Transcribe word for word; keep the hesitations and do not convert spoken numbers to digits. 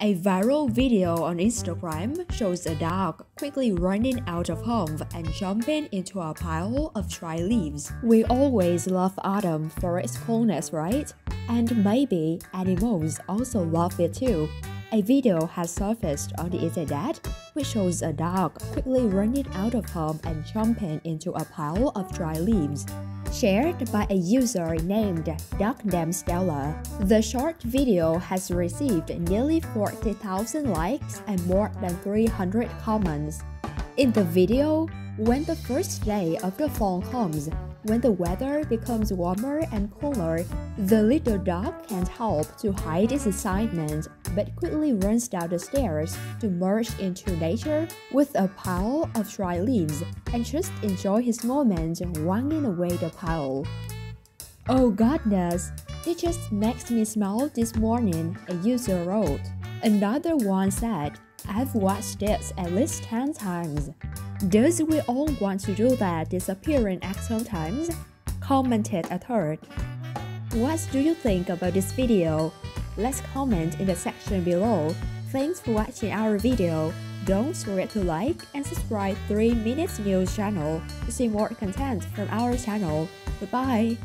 A viral video on Instagram shows a dog quickly running out of home and jumping into a pile of dry leaves. We always love autumn for its coldness, right? And maybe animals also love it too. A video has surfaced on the internet which shows a dog quickly running out of home and jumping into a pile of dry leaves. Shared by a user named DuckDamnStella, the short video has received nearly forty thousand likes and more than three hundred comments. In the video, when the first day of the fall comes, when the weather becomes warmer and cooler, the little dog can't help to hide its excitement but quickly runs down the stairs to merge into nature with a pile of dry leaves and just enjoy his moment wanging away the pile. "Oh goodness, it just makes me smile this morning," a user wrote. Another one said, "I've watched this at least ten times." "Does we all want to do that disappearing act sometimes?" commented a third. What do you think about this video? Let's comment in the section below. Thanks for watching our video. Don't forget to like and subscribe three minutes News channel to see more content from our channel. Goodbye!